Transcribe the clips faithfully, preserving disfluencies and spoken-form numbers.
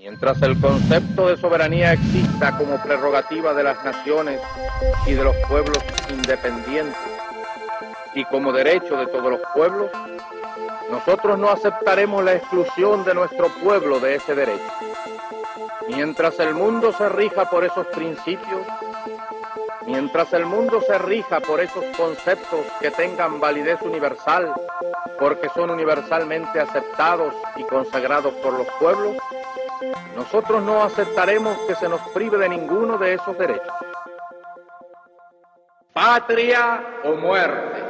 Mientras el concepto de soberanía exista como prerrogativa de las naciones y de los pueblos independientes y como derecho de todos los pueblos, nosotros no aceptaremos la exclusión de nuestro pueblo de ese derecho. Mientras el mundo se rija por esos principios, mientras el mundo se rija por esos conceptos que tengan validez universal, porque son universalmente aceptados y consagrados por los pueblos, nosotros no aceptaremos que se nos prive de ninguno de esos derechos. Patria o muerte.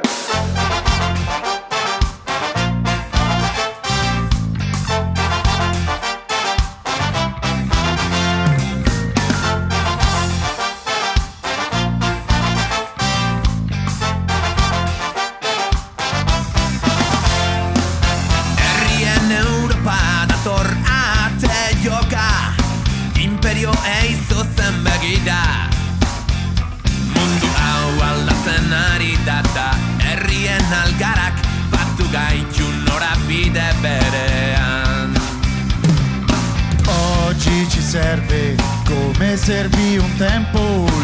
Oggi ci serve, come servì un tempo,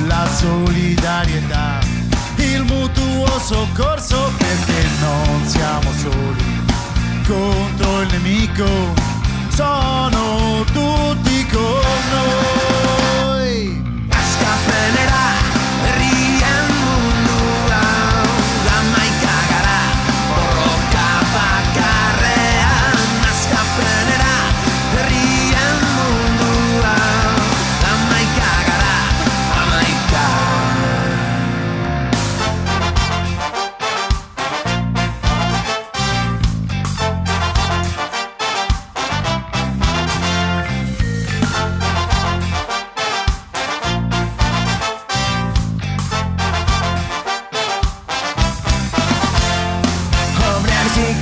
la solidarietà, il mutuo soccorso, perché non siamo soli contro il nemico, sono tutti con noi.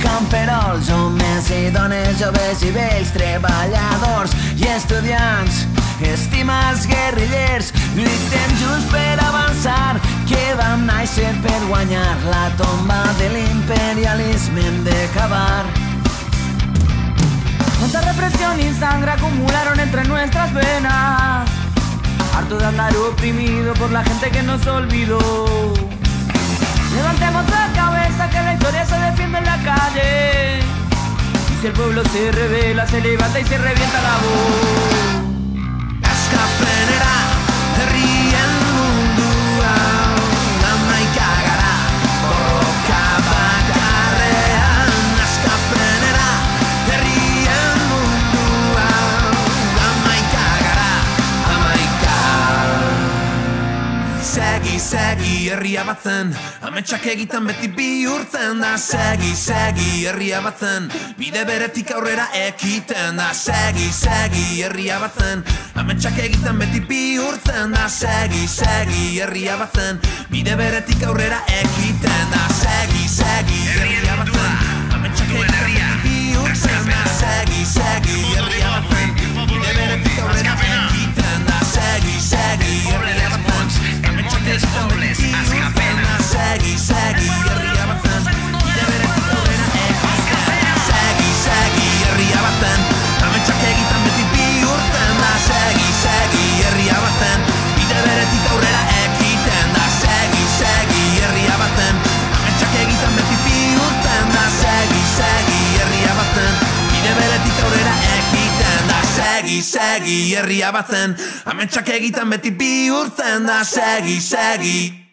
Camperols, homes i dones, joves i vells, treballadors i estudiants, estimats guerrillers, lluitem junts per avançar, que vam néixer per guanyar, la tomba de l'imperialisme hem d'acabar. Tanta represión y sangre acumularon entre nuestras venas, harto de andar oprimido por la gente que nos olvidó. Levantemos la cabeza, que la historia se defiende en la calle, y si el pueblo se revela, se levanta y se revienta la voz. Askapenera, herrien mundua, amaik agara, borroka bakarrean. Askapenera, herrien mundua, amaik agara, amaik. Segi, segi, herria batzen, ametsak egiten beti bihurtzen da. Segi, segi, herria batzen, bide beretik aurrera ekiten da. Segi, segi, herria batzen, ametsak egiten beti bihurtzen da. Segi, segi, herria batzen, bide beretik aurrera ekiten da. Segi, segi, herria batzen, ametsak egiten beti bihurtzen da. Segi, segi, herria batzen, bide beretik aurrera ekiten da. Segi, segi, herria batzen, ametsak egiten beti bihurtzen da. Segui, segui, herria batzen, bide beretik aurrera ekiten da. Segui, segui, herria batzen, ametsak egiten beti bihurtzen da. Segui, segui, herria batzen, bide beretik aurrera ekiten da. Segui, segui, herria batzen, ametsak egiten beti bihurtzen da. Segui, segui, herria batzen, bide beretik aurrera ekiten da. Segui, segui, herria batzen, ametsak egiten beti bihurtzen da. Segui, segui.